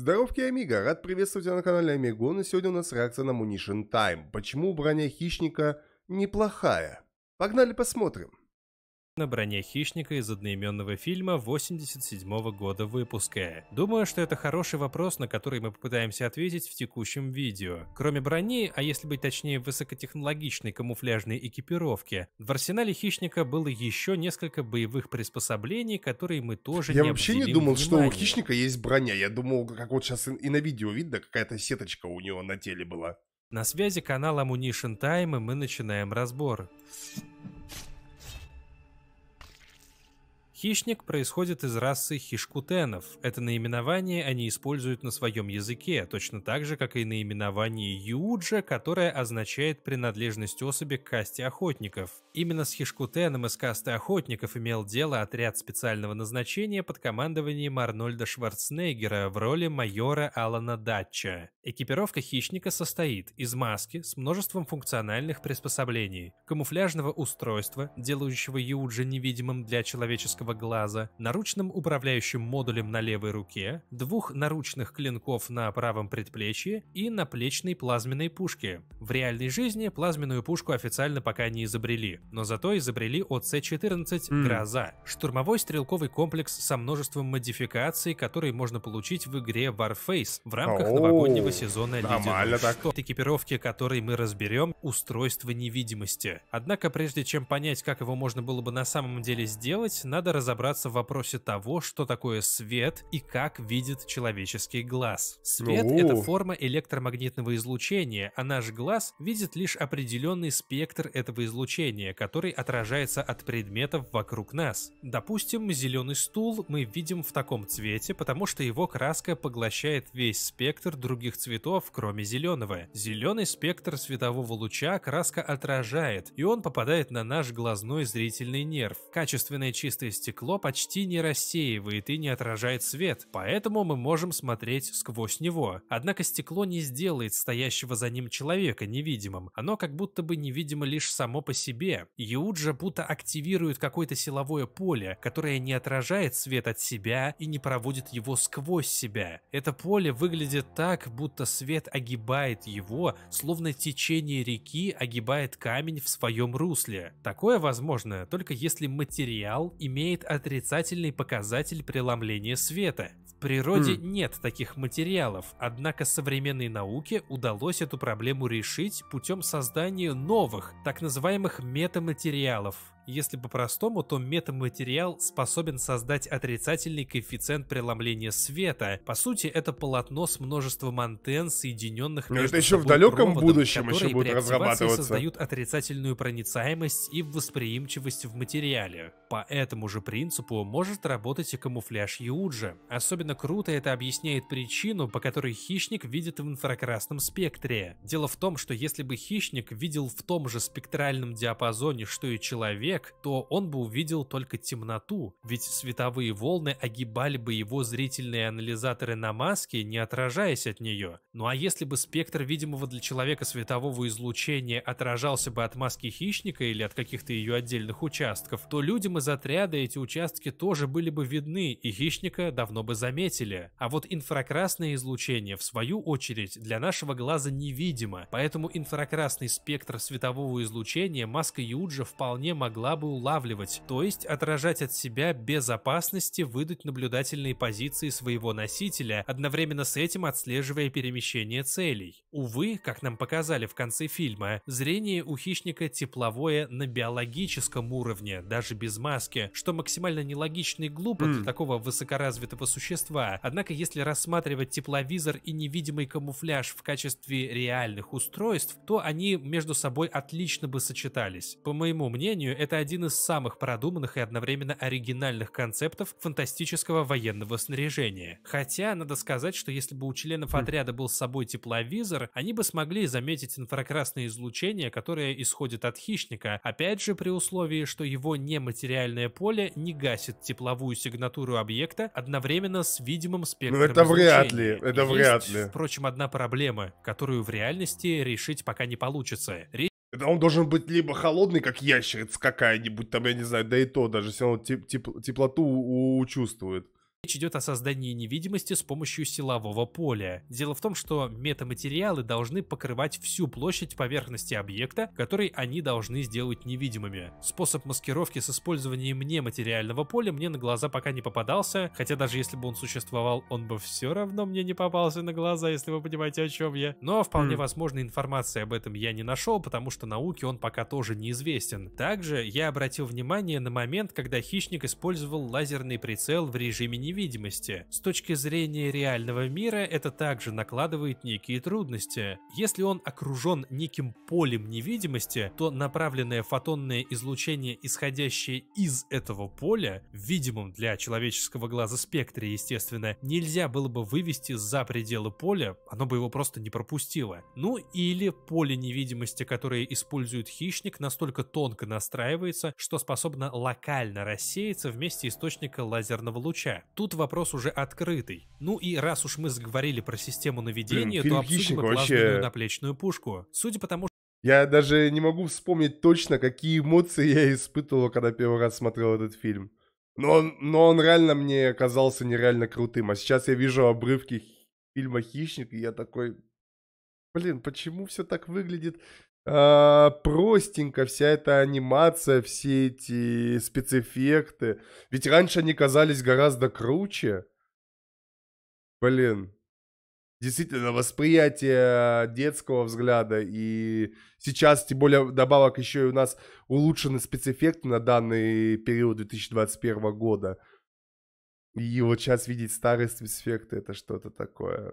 Здоровки, Амиго! Рад приветствовать тебя на канале Амигон, и сегодня у нас реакция на Ammunition Time. Почему броня Хищника неплохая? Погнали посмотрим. На броне Хищника из одноименного фильма 87-го года выпуска. Думаю, что это хороший вопрос, на который мы попытаемся ответить в текущем видео. Кроме брони, а если быть точнее высокотехнологичной камуфляжной экипировки, в арсенале Хищника было еще несколько боевых приспособлений, которые мы тоже не обсудили. Я вообще не думал, что у Хищника есть броня. Я думал, как вот сейчас и на видео видно, какая-то сеточка у него на теле была. На связи канал Ammunition Time, и мы начинаем разбор. Хищник происходит из расы хишкутенов. Это наименование они используют на своем языке, точно так же, как и наименование Юджа, которое означает принадлежность особи к касте охотников. Именно с хишкутеном из касты охотников имел дело отряд специального назначения под командованием Арнольда Шварценеггера в роли майора Алана Датча. Экипировка хищника состоит из маски с множеством функциональных приспособлений, камуфляжного устройства, делающего Юджа невидимым для человеческого глаза, наручным управляющим модулем на левой руке, двух наручных клинков на правом предплечье и наплечной плазменной пушки. В реальной жизни плазменную пушку официально пока не изобрели, но зато изобрели ОС-14 «Гроза» — штурмовой стрелковый комплекс со множеством модификаций, которые можно получить в игре Warface в рамках новогоднего сезона «Ледяной». Экипировки, которые мы разберем, устройство невидимости. Однако, прежде чем понять, как его можно было бы на самом деле сделать, надо разобраться в вопросе того, что такое свет и как видит человеческий глаз. Свет — это форма электромагнитного излучения, а наш глаз видит лишь определенный спектр этого излучения, который отражается от предметов вокруг нас. Допустим, зеленый стул мы видим в таком цвете, потому что его краска поглощает весь спектр других цветов, кроме зеленого. Зеленый спектр светового луча краска отражает, и он попадает на наш глазной зрительный нерв. Качественное чистое стекло почти не рассеивает и не отражает свет, поэтому мы можем смотреть сквозь него. Однако стекло не сделает стоящего за ним человека невидимым, оно как будто бы невидимо лишь само по себе. Юджа будто активирует какое-то силовое поле, которое не отражает свет от себя и не проводит его сквозь себя. Это поле выглядит так, будто свет огибает его, словно течение реки огибает камень в своем русле. Такое возможно только если материал имеет отрицательный показатель преломления света. В природе нет таких материалов, однако современной науке удалось эту проблему решить путем создания новых, так называемых метаматериалов. Если по-простому, то метаматериал способен создать отрицательный коэффициент преломления света. По сути, это полотно с множеством антенн, соединенных между собой. Это еще в далеком будущем еще будет разрабатываться. Создают отрицательную проницаемость и восприимчивость в материале. По этому же принципу может работать и камуфляж Юджа. Особенно круто это объясняет причину, по которой хищник видит в инфракрасном спектре. Дело в том, что если бы хищник видел в том же спектральном диапазоне, что и человек, то он бы увидел только темноту, ведь световые волны огибали бы его зрительные анализаторы на маске, не отражаясь от нее. Ну а если бы спектр видимого для человека светового излучения отражался бы от маски хищника или от каких-то ее отдельных участков, то людям из отряда эти участки тоже были бы видны, и хищника давно бы заметили. А вот инфракрасное излучение, в свою очередь, для нашего глаза невидимо, поэтому инфракрасный спектр светового излучения маска Юджа вполне могла бы улавливать, то есть отражать от себя без опасности выдать наблюдательные позиции своего носителя, одновременно с этим отслеживая перемещение целей. Увы, как нам показали в конце фильма, зрение у хищника тепловое на биологическом уровне, даже без маски, что максимально нелогично и глупо для такого высокоразвитого существа. Однако, если рассматривать тепловизор и невидимый камуфляж в качестве реальных устройств, то они между собой отлично бы сочетались. По моему мнению, это один из самых продуманных и одновременно оригинальных концептов фантастического военного снаряжения. Хотя, надо сказать, что если бы у членов отряда был с собой тепловизор, они бы смогли заметить инфракрасное излучение, которое исходит от хищника, опять же при условии, что его нематериальное поле не гасит тепловую сигнатуру объекта одновременно с видимым спектром излучения. Ну это вряд ли, это вряд ли. Впрочем, одна проблема, которую в реальности решить пока не получится. Он должен быть либо холодный, как ящерица какая-нибудь, там, я не знаю, да и то даже, все равно теплоту чувствует. Речь идет о создании невидимости с помощью силового поля. Дело в том, что метаматериалы должны покрывать всю площадь поверхности объекта, который они должны сделать невидимыми. Способ маскировки с использованием нематериального поля мне на глаза пока не попадался, хотя даже если бы он существовал, он бы все равно мне не попался на глаза, если вы понимаете, о чем я. Но вполне возможно, информации об этом я не нашел, потому что науке он пока тоже неизвестен. Также я обратил внимание на момент, когда хищник использовал лазерный прицел в режиме невидимости. С точки зрения реального мира это также накладывает некие трудности. Если он окружен неким полем невидимости, то направленное фотонное излучение, исходящее из этого поля, в видимом для человеческого глаза спектре, естественно, нельзя было бы вывести за пределы поля, оно бы его просто не пропустило. Ну или поле невидимости, которое использует хищник, настолько тонко настраивается, что способно локально рассеяться в месте источника лазерного луча. Тут вопрос уже открытый. Ну и раз уж мы заговорили про систему наведения, то обсудим плазменную наплечную пушку. Судя по тому, что... Я даже не могу вспомнить точно, какие эмоции я испытывал, когда первый раз смотрел этот фильм. Но он реально мне казался нереально крутым. А сейчас я вижу обрывки фильма «Хищник», и я такой... Блин, почему все так выглядит... простенько, вся эта анимация, все эти спецэффекты. Ведь раньше они казались гораздо круче. Блин. Действительно, восприятие детского взгляда. И сейчас, тем более, вдобавок еще и у нас улучшены спецэффекты на данный период 2021 года. И вот сейчас видеть старые спецэффекты — это что-то такое...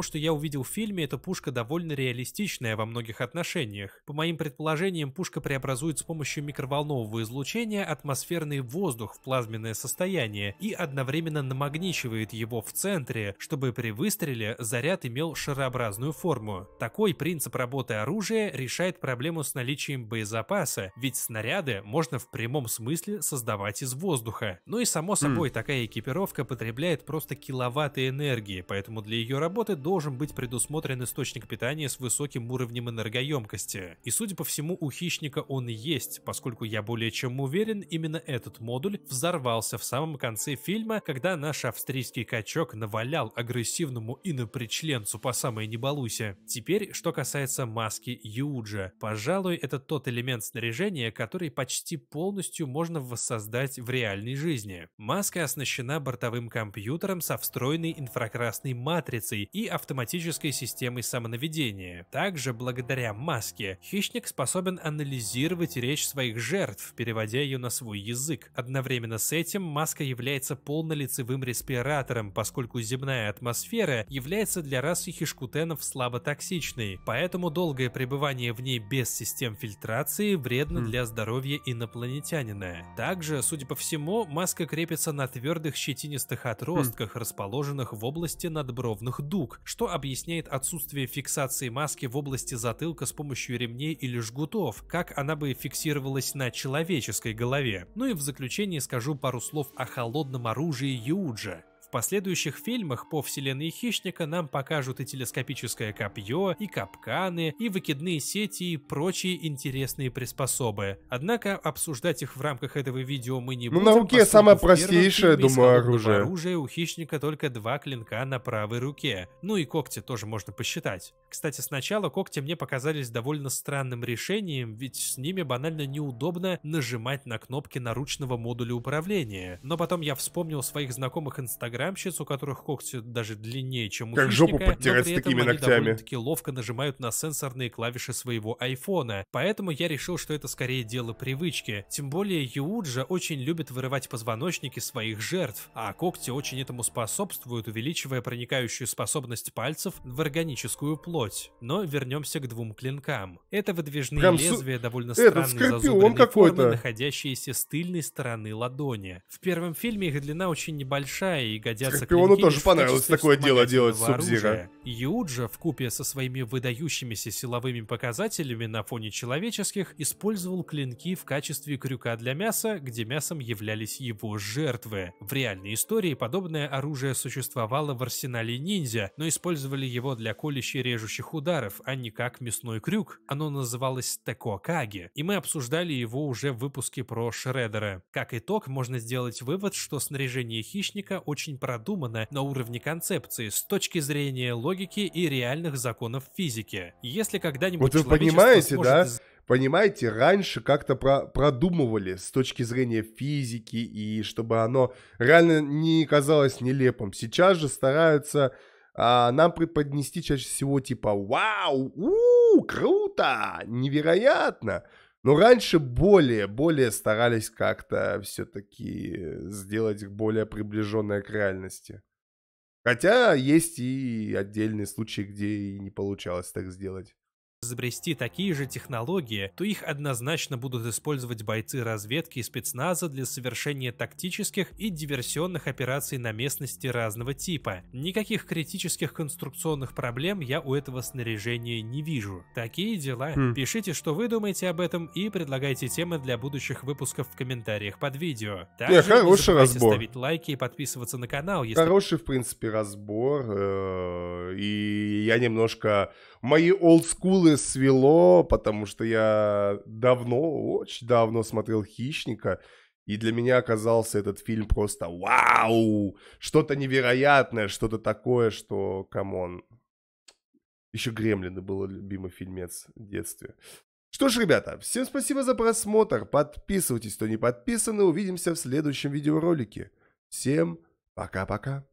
Что я увидел в фильме, эта пушка довольно реалистичная во многих отношениях. По моим предположениям, пушка преобразует с помощью микроволнового излучения атмосферный воздух в плазменное состояние и одновременно намагничивает его в центре, чтобы при выстреле заряд имел шарообразную форму. Такой принцип работы оружия решает проблему с наличием боезапаса, ведь снаряды можно в прямом смысле создавать из воздуха. Ну и само собой, такая экипировка потребляет просто киловатты энергии, поэтому для ее работы должен быть предусмотрен источник питания с высоким уровнем энергоемкости. И судя по всему, у хищника он есть, поскольку я более чем уверен, именно этот модуль взорвался в самом конце фильма, когда наш австрийский качок навалял агрессивному инопричленцу по самой не балуйся. Теперь, что касается маски Юджа. Пожалуй, это тот элемент снаряжения, который почти полностью можно воссоздать в реальной жизни. Маска оснащена бортовым компьютером со встроенной инфракрасной матрицей и автоматической системой самонаведения. Также, благодаря маске, хищник способен анализировать речь своих жертв, переводя ее на свой язык. Одновременно с этим маска является полнолицевым респиратором, поскольку земная атмосфера является для расы хишкутенов слаботоксичной, поэтому долгое пребывание в ней без систем фильтрации вредно для здоровья инопланетянина. Также, судя по всему, маска крепится на твердых щетинистых отростках, расположенных в области надбровных дуг, что объясняет отсутствие фиксации маски в области затылка с помощью ремней или жгутов, как она бы фиксировалась на человеческой голове. Ну и в заключение скажу пару слов о холодном оружии Юджа. В последующих фильмах по вселенной Хищника нам покажут и телескопическое копье, и капканы, и выкидные сети, и прочие интересные приспособы. Однако обсуждать их в рамках этого видео мы не будем. На руке самое простейшее, думаю, оружие. Оружие у Хищника только 2 клинка на правой руке. Ну и когти тоже можно посчитать. Кстати, сначала когти мне показались довольно странным решением, ведь с ними банально неудобно нажимать на кнопки наручного модуля управления. Но потом я вспомнил своих знакомых инстаграмщиков, у которых когти даже длиннее, чем у как хищника, жопу подтирать с такими ногтями. Довольно-таки ловко нажимают на сенсорные клавиши своего айфона, поэтому я решил, что это скорее дело привычки. Тем более Юджа очень любит вырывать позвоночники своих жертв, а когти очень этому способствуют, увеличивая проникающую способность пальцев в органическую плоть. Но вернемся к 2 клинкам. Это выдвижные лезвия довольно странной зазубренной формы, находящиеся с тыльной стороны ладони. В первом фильме их длина очень небольшая и годятся Скорпиону клинки. Тоже понравилось такое дело делать Субзира. Юджа вкупе со своими выдающимися силовыми показателями на фоне человеческих использовал клинки в качестве крюка для мяса, где мясом являлись его жертвы. В реальной истории подобное оружие существовало в арсенале ниндзя, но использовали его для колющих и режущих ударов, а не как мясной крюк. Оно называлось теко-каги, и мы обсуждали его уже в выпуске про Шреддера. Как итог, можно сделать вывод, что снаряжение хищника очень продумано на уровне концепции с точки зрения логики и реальных законов физики. Если когда-нибудь вот вы понимаете, сможет... да? Понимаете, раньше как-то продумывали с точки зрения физики, и чтобы оно реально не казалось нелепым. Сейчас же стараются нам преподнести чаще всего типа «Вау! Круто! Невероятно!». Но раньше более старались как-то все-таки сделать их более приближенное к реальности. Хотя есть и отдельные случаи, где и не получалось так сделать. Изобрести такие же технологии, то их однозначно будут использовать бойцы разведки и спецназа для совершения тактических и диверсионных операций на местности разного типа. Никаких критических конструкционных проблем я у этого снаряжения не вижу. Такие дела. Пишите, что вы думаете об этом, и предлагайте темы для будущих выпусков в комментариях под видео. Также хороший не разбор. Ставить лайки и подписываться на канал. Если... Хороший, в принципе, разбор. И я немножко... Мои олдскулы свело, потому что я давно, очень давно смотрел «Хищника», и для меня оказался этот фильм просто вау, что-то невероятное, что-то такое, что, камон, еще «Гремлины» был любимый фильмец в детстве. Что ж, ребята, всем спасибо за просмотр, подписывайтесь, кто не подписаны, увидимся в следующем видеоролике. Всем пока-пока.